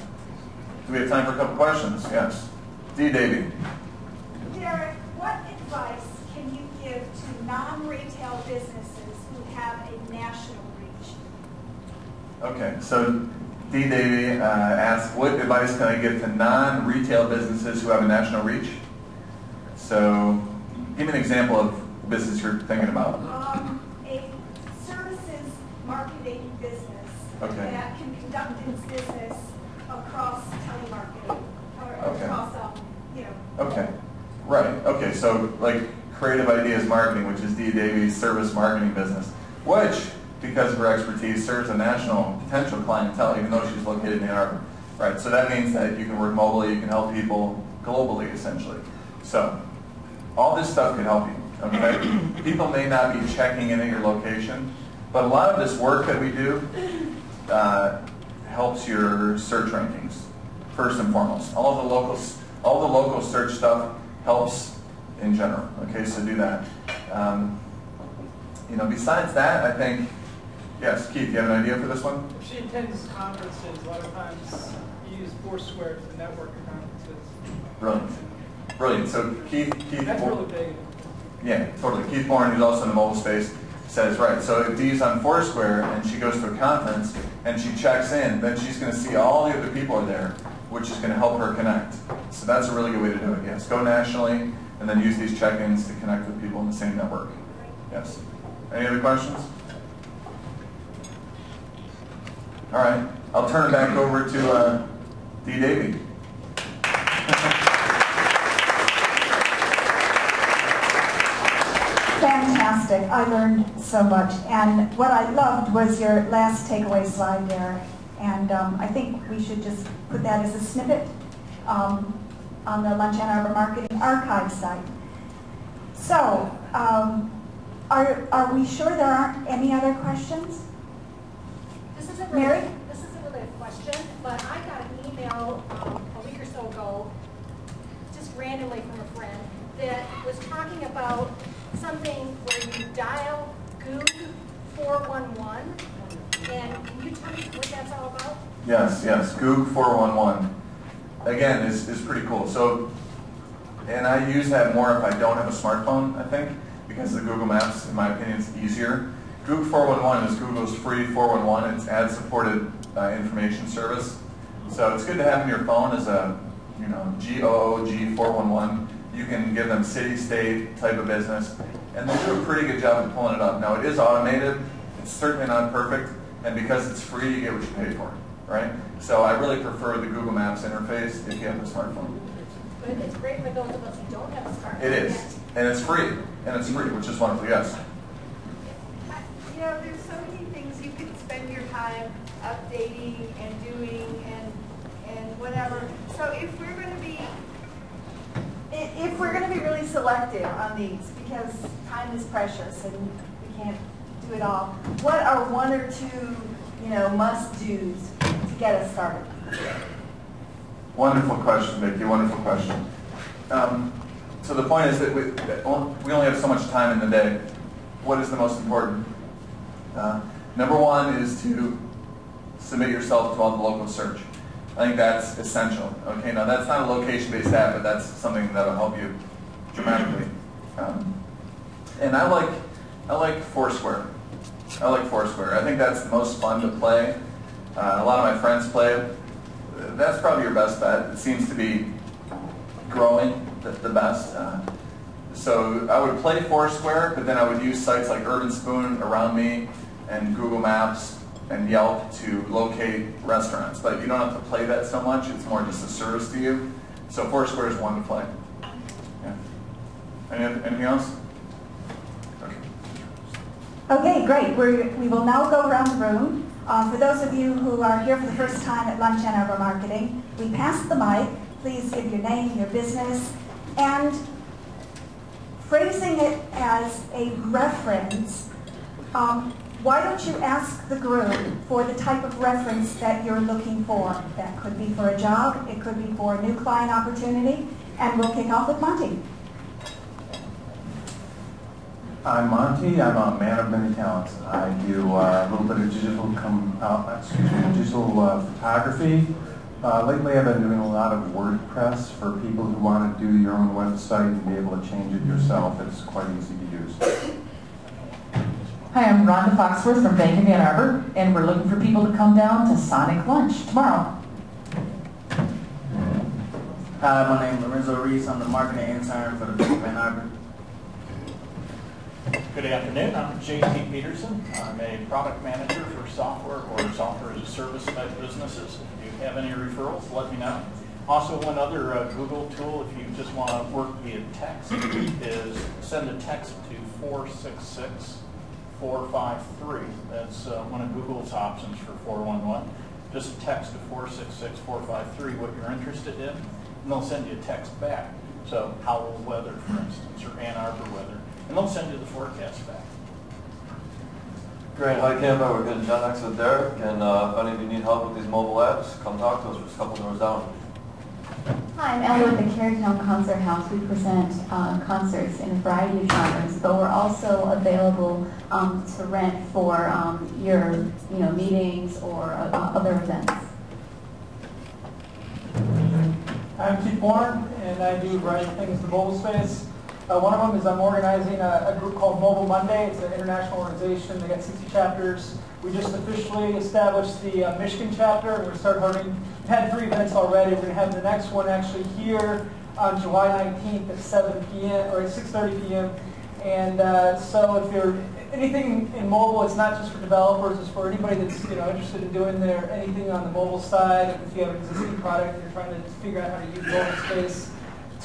do we have time for a couple questions? Yes. Davey. Derek, what advice can you give to non-retail businesses who have a national reach? Okay, so D. Davey asked, what advice can I give to non-retail businesses who have a national reach? So give me an example of the business you're thinking about. A services marketing business that can conduct its business across telemarketing or across okay, right. Okay, so like Creative Ideas Marketing, which is Dee Davies' service marketing business, which, because of her expertise, serves a national potential clientele, even though she's located in Ann Arbor. Right, so that means that you can work mobily, you can help people globally, essentially. So, all this stuff can help you, okay? People may not be checking in at your location, But a lot of this work that we do helps your search rankings, first and foremost. All the local search stuff helps in general. Okay, so do that. You know, besides that, I think, yes, Keith, you have an idea for this one? If she attends conferences, a lot of times you use Foursquare to network conferences. Brilliant. Brilliant. So Keith that's really big. Yeah, totally. Keith Warren, who's also in the mobile space, says, right, so if Dee's on Foursquare and she goes to a conference and she checks in, then she's going to see all the other people are there, which is going to help her connect. So that's a really good way to do it. Yes, go nationally and then use these check-ins to connect with people in the same network. Yes. Any other questions? All right. I'll turn it back over to Dee Davey. Fantastic. I learned so much. And what I loved was your last takeaway slide there. And I think we should just put that as a snippet on the Lunch Ann Arbor Marketing Archive site. So, are we sure there aren't any other questions? This isn't really, Mary? This isn't really a question, but I got an email a week or so ago, just randomly from a friend, that was talking about something where you dial Goog 411. And can you tell me what that's all about? Yes, yes. Goog 411. Again, is pretty cool. So, and I use that more if I don't have a smartphone, I think, because the Google Maps, in my opinion, is easier. Goog 411 is Google's free 411. It's ad-supported information service. So it's good to have in your phone as a, you know, GOOG 411. You can give them city, state, type of business, and they do a pretty good job of pulling it up. Now, it is automated. It's certainly not perfect. And because it's free, you get what you pay for, right? So I really prefer the Google Maps interface if you have a smartphone. But it's great for those of us who don't have a smartphone. It is, and it's free, which is wonderful. Yes. You know, there's so many things you can spend your time updating and doing and whatever. So if we're going to be really selective on these, because time is precious and we can't do it all. What are one or two, you know, must-dos to get us started? Wonderful question, Vicki. Wonderful question. So the point is that we only have so much time in the day. What is the most important? Number one is to submit yourself to all the local search. I think that's essential. Okay, now that's not a location-based app, but that's something that'll help you dramatically. And I like Foursquare. I like Foursquare. I think that's the most fun to play. A lot of my friends play it. That's probably your best bet. It seems to be growing the best. So I would play Foursquare, but then I would use sites like Urban Spoon, Around Me, and Google Maps, and Yelp to locate restaurants. But you don't have to play that so much. It's more just a service to you. So Foursquare is one to play. Yeah. Anything else? Okay, great. We will now go around the room. For those of you who are here for the first time at Lunch Ann Arbor Marketing, we pass the mic. Please give your name, your business, and phrasing it as a reference, why don't you ask the group for the type of reference that you're looking for? That could be for a job, it could be for a new client opportunity, and we'll kick off with Monty. I'm Monty. I'm a man of many talents. I do a little bit of digital photography. Lately I've been doing a lot of WordPress for people who want to do your own website and be able to change it yourself. It's quite easy to use. Hi, I'm Rhonda Foxworth from Bank of Ann Arbor, and we're looking for people to come down to Sonic Lunch tomorrow. Hi, my name is Lorenzo Reese. I'm the marketing intern for the Bank of Ann Arbor. Good afternoon. I'm J.T. Peterson. I'm a product manager for software or software as a service type businesses. If you have any referrals, let me know. Also, one other Google tool, if you just want to work via text, is send a text to 466-453. That's one of Google's options for 411. Just a text to 466-453 what you're interested in, and they'll send you a text back. So, Howell weather, for instance, or Ann Arbor weather. And they'll send you the forecast back. Great. Hi, Canva. We're getting Gen X with Derek. And if any of you need help with these mobile apps, come talk to us. We're just a couple doors down. Hi, I'm Ellie with the Carytown Concert House. We present concerts in a variety of genres, but we're also available to rent for your meetings or other events. I'm Keith Warren, and I do a variety of things in the mobile space. One of them is I'm organizing a group called Mobile Monday. It's an international organization. They got 60 chapters. We just officially established the Michigan chapter, and we're starting had 3 events already. We're going to have the next one actually here on July 19th at 7 p.m. or at 6:30 p.m. And so, if you're anything in mobile, it's not just for developers; it's for anybody that's interested in doing anything on the mobile side. If you have an existing product, and you're trying to figure out how to use mobile space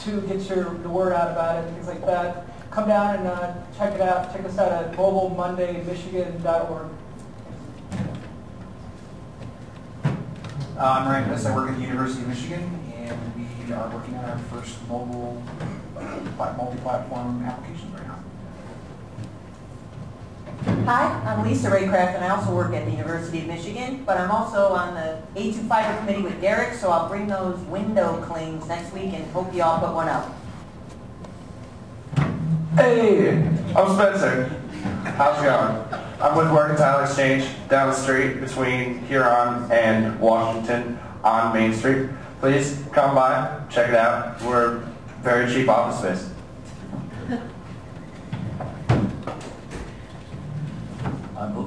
to get the word out about it and things like that. Come down and check it out. Check us out at mobilemondaymichigan.org. I'm Ryan Piss. I work at the University of Michigan, and we are working on our first mobile multi-platform application right now. Hi, I'm Lisa Raycraft, and I also work at the University of Michigan, but I'm also on the A2 fiber committee with Derek, so I'll bring those window clings next week and hope you all put one up. Hey, I'm Spencer. How's it going? I'm with Mercantile Exchange down the street between Huron and Washington on Main Street. Please come by, check it out. We're very cheap office space.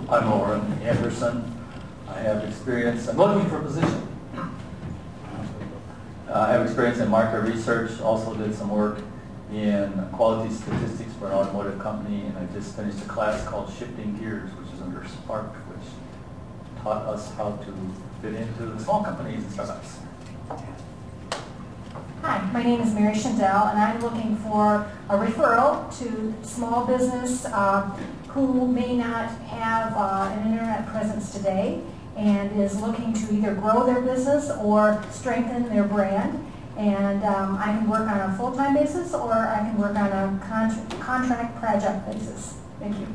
I'm Lauren Anderson. I have experience. I'm looking for a position. I have experience in market research. Also did some work in quality statistics for an automotive company, and I just finished a class called Shifting Gears, which is under Spark, which taught us how to fit into the small companies and startups. Hi, my name is Mary Shindell, and I'm looking for a referral to small business who may not have an internet presence today and is looking to either grow their business or strengthen their brand. And I can work on a full-time basis, or I can work on a contract project basis. Thank you.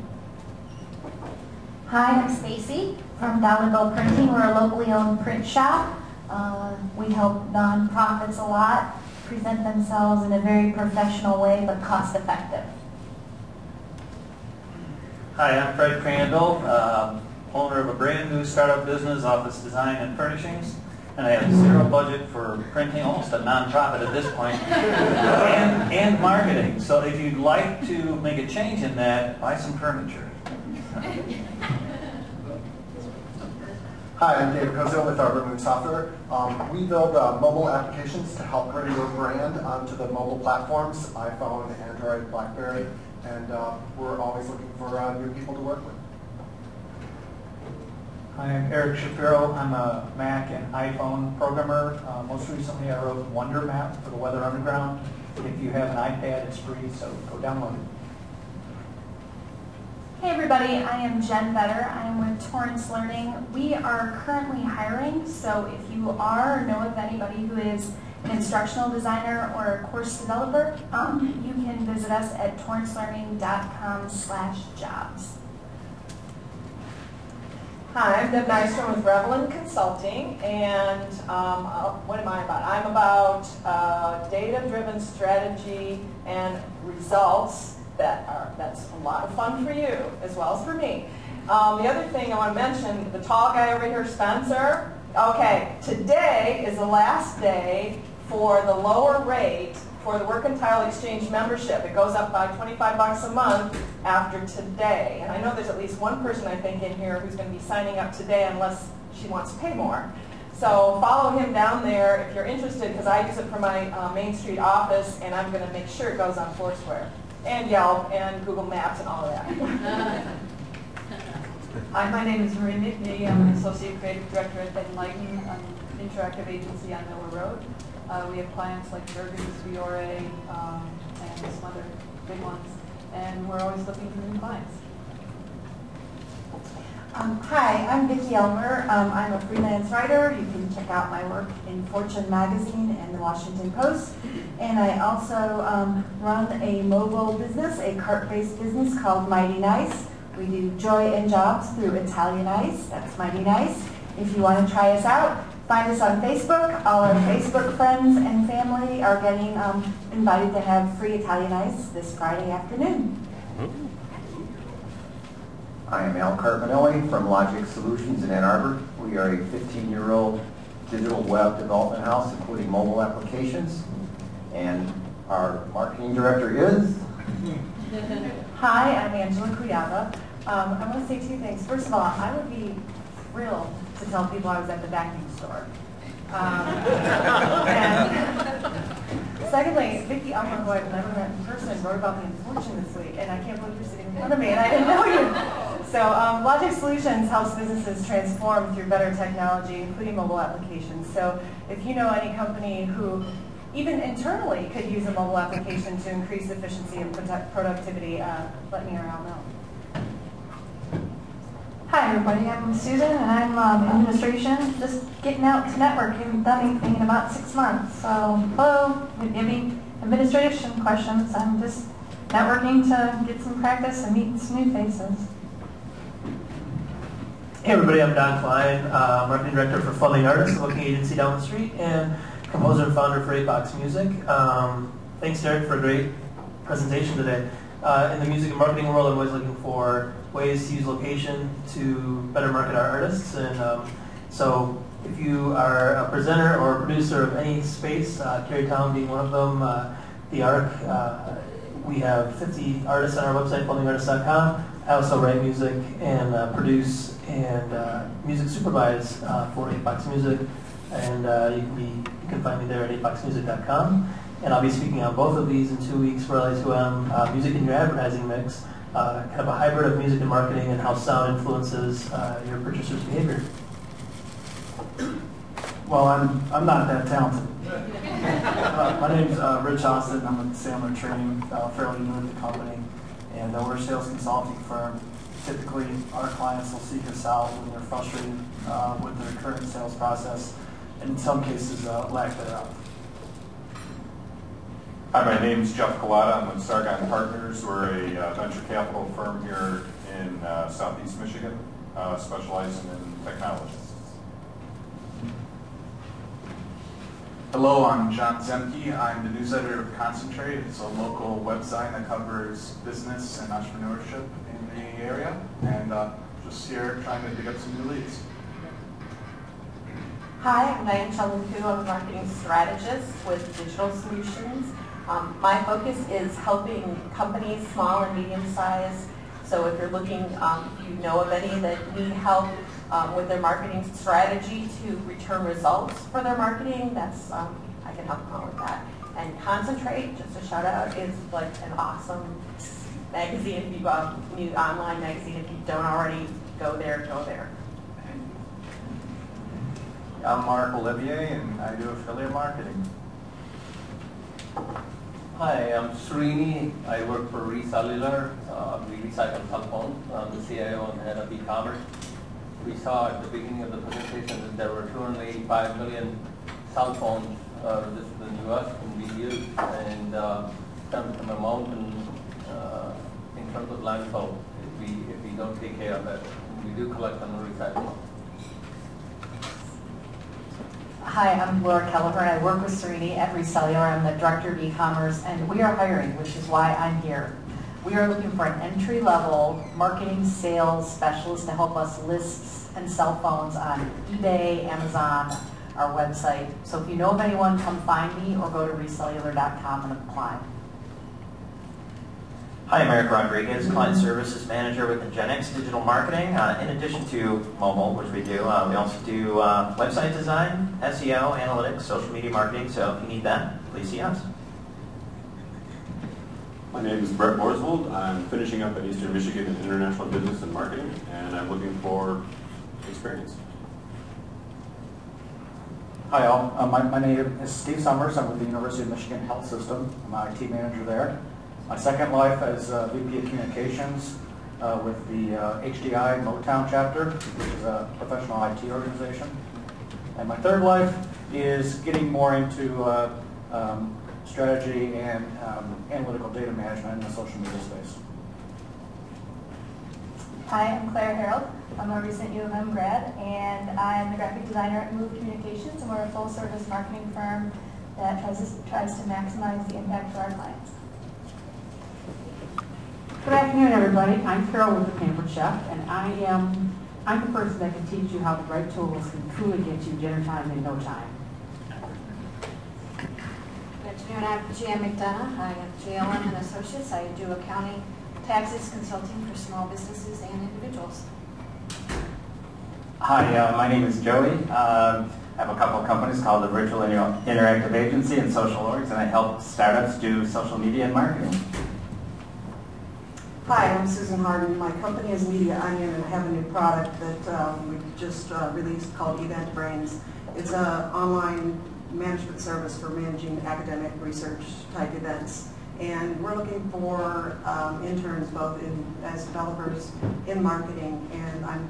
Hi, I'm Stacy from Dollarville Printing. We're a locally owned print shop. We help nonprofits a lot, present themselves in a very professional way, but cost-effective. Hi, I'm Fred Crandall, owner of a brand new startup business, Office Design and Furnishings. And I have zero budget for printing, almost a non-profit at this point, and marketing. So if you'd like to make a change in that, buy some furniture. Hi, I'm David Cozzo with Urban Moon Software. We build mobile applications to help bring your brand onto the mobile platforms, iPhone, Android, BlackBerry, and we're always looking for new people to work with. Hi, I'm Eric Shapiro. I'm a Mac and iPhone programmer. Most recently I wrote Wonder Map for the Weather Underground. If you have an iPad, it's free, so go download it. Hey everybody, I am Jen Vetter. I am with Torrance Learning. We are currently hiring, so if you are or know of anybody who is an instructional designer or a course developer, you can visit us at torrancelearning.com/jobs. Hi, I'm Deb Nystrom with Revelin Consulting, and what am I about? I'm about data-driven strategy and results that's a lot of fun for you as well as for me. The other thing I want to mention, the tall guy over here, Spencer. Okay, today is the last day for the lower rate for the Mercantile Exchange membership. It goes up by $25 a month after today. And I know there's at least one person, I think, in here who's going to be signing up today unless she wants to pay more. So follow him down there if you're interested, because I use it for my Main Street office, and I'm going to make sure it goes on Foursquare and Yelp and Google Maps and all of that. Hi, my name is Marie Nickney. I'm an associate creative director at Enlighten, an interactive agency on Miller Road. We have clients like Burgers, Viore, and some other big ones, and we're always looking for new clients. Hi, I'm Vicki Elmer. I'm a freelance writer. You can check out my work in Fortune magazine and the Washington Post. And I also run a mobile business, a cart-based business called Mighty Nice. We do joy and jobs through Italianize. That's Mighty Nice. If you want to try us out, find us on Facebook. All our Facebook friends and family are getting invited to have free Italianize this Friday afternoon. I am Al Carbonelli from Logic Solutions in Ann Arbor. We are a 15-year-old digital web development house, including mobile applications. And our marketing director is? Hi, I'm Angela Cuyava. I want to say two things. First of all, I would be thrilled to tell people I was at the vacuum store. And secondly, Vicki Alma, who I've never met in person, wrote about the Infortune this week, and I can't believe you're sitting in front of me, and I didn't know you. So Logic Solutions helps businesses transform through better technology, including mobile applications. So if you know any company who even internally could use a mobile application to increase efficiency and productivity, let me or I'll know. Hi everybody, I'm Susan and I'm administration, just getting out to network. Haven't done anything in about 6 months. So hello, if you have any administration questions, I'm just networking to get some practice and meet some new faces. Hey everybody, I'm Don Klein, marketing director for Funding Artists, a booking agency down the street, and composer and founder for 8Box Music. Thanks Derek for a great presentation today. In the music and marketing world, I'm always looking for ways to use location to better market our artists. And so if you are a presenter or a producer of any space, Tarrytown being one of them, the ARC, we have 50 artists on our website, plumbingartists.com. I also write music and produce and music supervise for 8Box Music. And you can find me there at 8boxmusic.com. And I'll be speaking on both of these in 2 weeks for LA2M, Music in Your Advertising Mix, kind of a hybrid of music and marketing and how sound influences your purchaser's behavior. Well, I'm not that talented. My name's Rich Austin. I'm with Sandler Training, fairly new to the company. And we're a sales consulting firm. Typically, our clients will seek us out when they're frustrated with their current sales process, and in some cases, lack thereof. Hi, my name is Jeff Galata. I'm with Sargon Partners. We're a venture capital firm here in southeast Michigan, specializing in technology. Hello, I'm John Zemke. I'm the news editor of Concentrate. It's a local website that covers business and entrepreneurship in the area, and just here trying to dig up some new leads. Hi, I'm Diane Chalunku. I'm a marketing strategist with Digital Solutions. My focus is helping companies, small and medium-sized, so if you're looking, you know of any that need help with their marketing strategy to return results for their marketing, that's I can help them out with that. And Concentrate, just a shout out, is like an awesome magazine, if you new online magazine. If you don't already go there, go there. I'm Mark Olivier, and I do affiliate marketing. Hi, I'm Srini. I work for ReCellular. We recycle cell phones. I'm the CIO and head of e-commerce. We saw at the beginning of the presentation that there were 285 million cell phones registered in the US and we used, and from a mountain in terms of landfill if we don't take care of it. We do collect and recycle. Hi, I'm Laura Kelleher, and I work with Serini at ReCellular. I'm the Director of E-Commerce, and we are hiring, which is why I'm here. We are looking for an entry-level marketing sales specialist to help us lists and cell phones on eBay, Amazon, our website. So if you know of anyone, come find me or go to recellular.com and apply. Hi, I'm Eric Rodriguez, Client Services Manager with Ingenex Digital Marketing. In addition to mobile, which we do, we also do website design, SEO, analytics, social media marketing. So if you need that, please see us. My name is Brett Borswold. I'm finishing up at Eastern Michigan in International Business and Marketing, and I'm looking for experience. Hi all. My name is Steve Summers. I'm with the University of Michigan Health System. I'm an IT manager there. My second life as VP of Communications with the HDI Motown chapter, which is a professional IT organization. And my third life is getting more into strategy and analytical data management in the social media space. Hi, I'm Claire Harold. I'm a recent U of M grad, and I'm the graphic designer at Move Communications, and we're a full-service marketing firm that tries to maximize the impact for our clients. Good afternoon, everybody. I'm Carol with the Pampered Chef, and I'm the person that can teach you how the right tools can truly get you dinner time in no time. Good afternoon. I'm Jan McDonough. I am JLM and Associates. I do accounting, taxes, consulting for small businesses and individuals. Hi, my name is Joey. I have a couple of companies called the Virtual Interactive Agency and Social Orgs, and I help startups do social media and marketing. Hi, I'm Susan Harden. My company is Media Onion, and I have a new product that we just released called Event Brains. It's an online management service for managing academic research type events. And we're looking for interns, both as developers in marketing, and I'm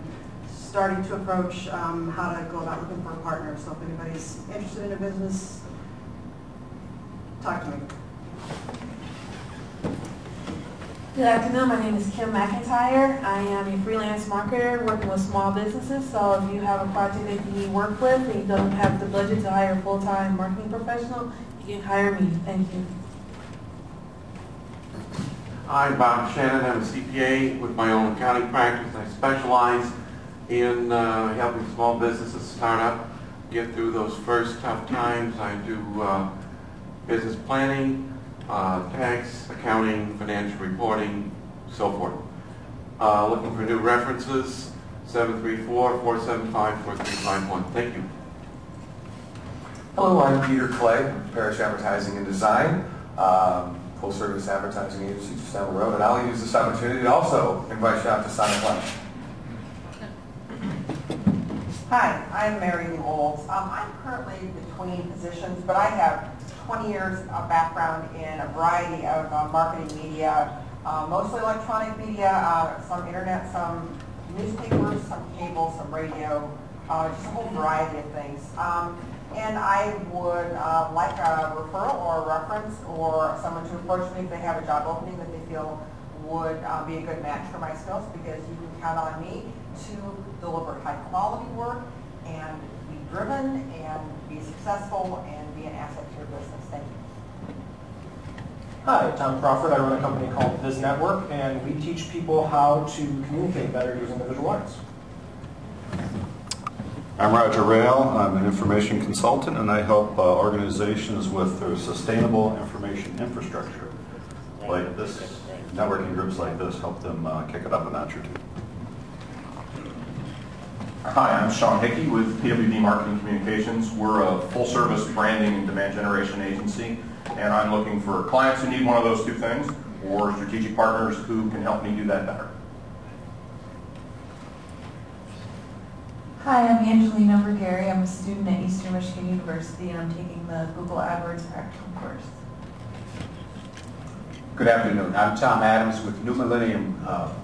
starting to approach how to go about looking for a partner. So if anybody's interested in a business, talk to me. Good afternoon. My name is Kim McIntyre. I am a freelance marketer working with small businesses. So if you have a project that you need work with and you don't have the budget to hire a full-time marketing professional, you can hire me. Thank you. I'm Bob Shannon. I'm a CPA with my own accounting practice. I specialize in helping small businesses start up, get through those first tough times. I do business planning, tax, accounting, financial reporting, so forth. Looking for new references, 734-475-4351. Thank you. Hello, I'm Peter Clay, Parish Advertising and Design, full service advertising agency just down the road, and I'll use this opportunity to also invite you out to Sonic Lunch. Hi, I'm Mary Olds. I'm currently between positions, but I have 20 years of background in a variety of marketing media, mostly electronic media, some internet, some newspapers, some cable, some radio, just a whole variety of things. And I would like a referral or a reference or someone to approach me if they have a job opening that they feel would be a good match for my skills, because you can count on me to deliver high quality work and be driven and be successful and be an asset to your business. Thank you. Hi, Tom Crawford. I run a company called Viz Network, and we teach people how to communicate better using the visual arts. I'm Roger Rail. I'm an information consultant, and I help organizations with their sustainable information infrastructure. Like this, networking groups like this help them kick it up a notch or two. Hi, I'm Sean Hickey with PWD Marketing Communications. We're a full-service branding and demand generation agency, and I'm looking for clients who need one of those two things, or strategic partners who can help me do that better. Hi, I'm Angelina Vergari. I'm a student at Eastern Michigan University, and I'm taking the Google AdWords practical course. Good afternoon. I'm Tom Adams with New Millennium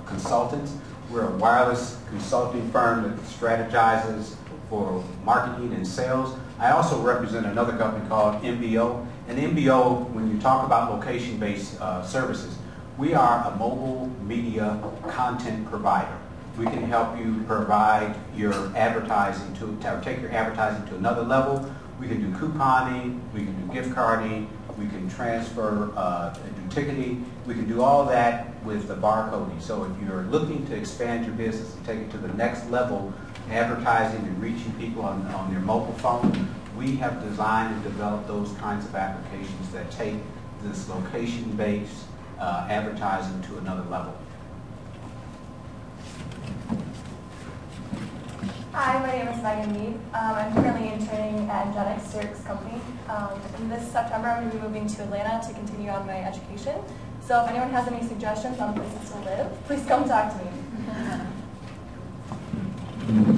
Consultants. We're a wireless consulting firm that strategizes for marketing and sales. I also represent another company called MBO. And MBO, when you talk about location-based services, we are a mobile media content provider. We can help you provide your advertising to take your advertising to another level. We can do couponing, we can do gift carding, we can transfer do ticketing, we can do all that with the barcoding. So if you're looking to expand your business and take it to the next level, advertising and reaching people on their mobile phone, we have designed and developed those kinds of applications that take this location-based advertising to another level. Hi, my name is Megan Mead. I'm currently interning at Ingenex, Derek's company. And this September, I'm going to be moving to Atlanta to continue on my education. So if anyone has any suggestions on places to live, please come talk to me.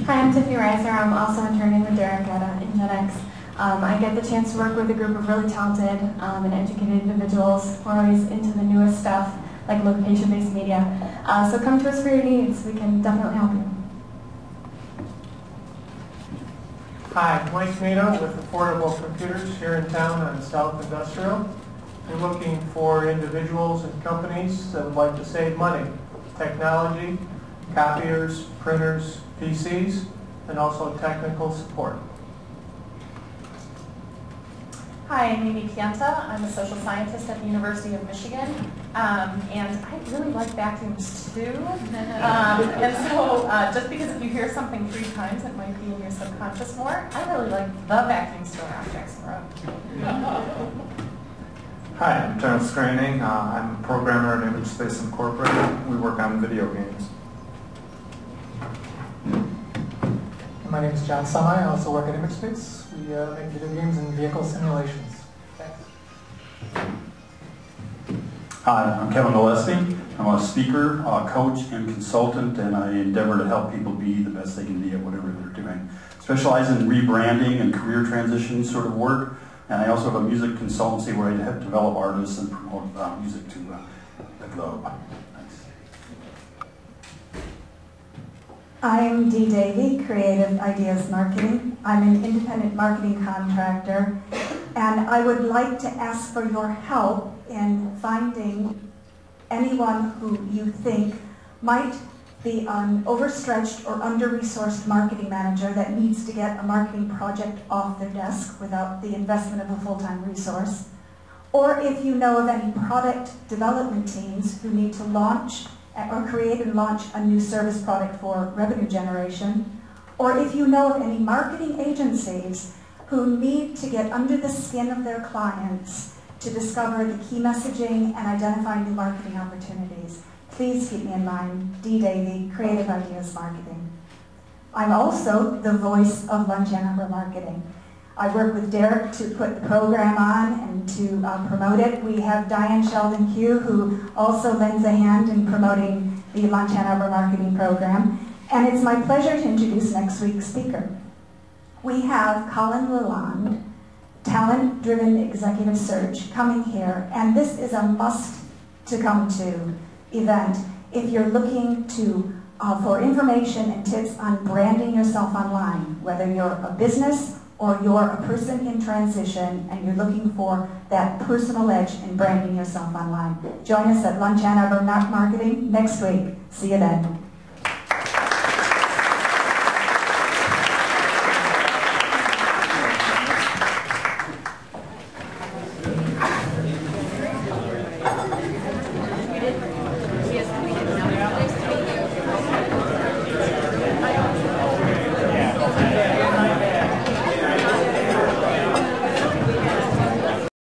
Hi, I'm Tiffany Reiser. I'm also interning with Derek at Ingenex. I get the chance to work with a group of really talented and educated individuals who are always into the newest stuff, like location-based media. So come to us for your needs. We can definitely help you. Hi, Mike Nato with Affordable Computers here in town on South Industrial. We're looking for individuals and companies that would like to save money. Technology copiers, printers, PCs, and also technical support. Hi, I'm Amy Pianta. I'm a social scientist at the University of Michigan, and I really like vacuums too. And so just because if you hear something 3 times, it might be in your subconscious more. I really like the vacuum store objects more. Hi, I'm Terrence Scraining. I'm a programmer at Image Space Incorporated. We work on video games. My name is John Sumai. I also work at Image Space. We make video games and vehicle simulations. Thanks. Hi, I'm Kevin Gillespie. I'm a speaker, coach, and consultant, and I endeavor to help people be the best they can be at whatever they're doing. Specialize in rebranding and career transition sort of work. And I also have a music consultancy where I develop artists and promote music to the globe. Thanks. I'm Dee Davey, Creative Ideas Marketing. I'm an independent marketing contractor, and I would like to ask for your help in finding anyone who you think might be an overstretched or under-resourced marketing manager that needs to get a marketing project off their desk without the investment of a full-time resource. Or if you know of any product development teams who need to launch or create and launch a new service product for revenue generation. Or if you know of any marketing agencies who need to get under the skin of their clients to discover the key messaging and identify new marketing opportunities. Please keep me in mind, Dee Davey, Creative Ideas Marketing. I'm also the voice of Lunch Ann Arbor Marketing. I work with Derek to put the program on and to promote it. We have Diane Sheldon Hugh, who also lends a hand in promoting the Lunch Ann Arbor Marketing program. And it's my pleasure to introduce next week's speaker. We have Colin Lalonde, Talent-Driven Executive Search, coming here. And this is a must to come to event if you're looking to for information and tips on branding yourself online, whether you're a business or you're a person in transition and you're looking for that personal edge in branding yourself online. Join us at Lunch Ann Arbor Marketing next week. See you then.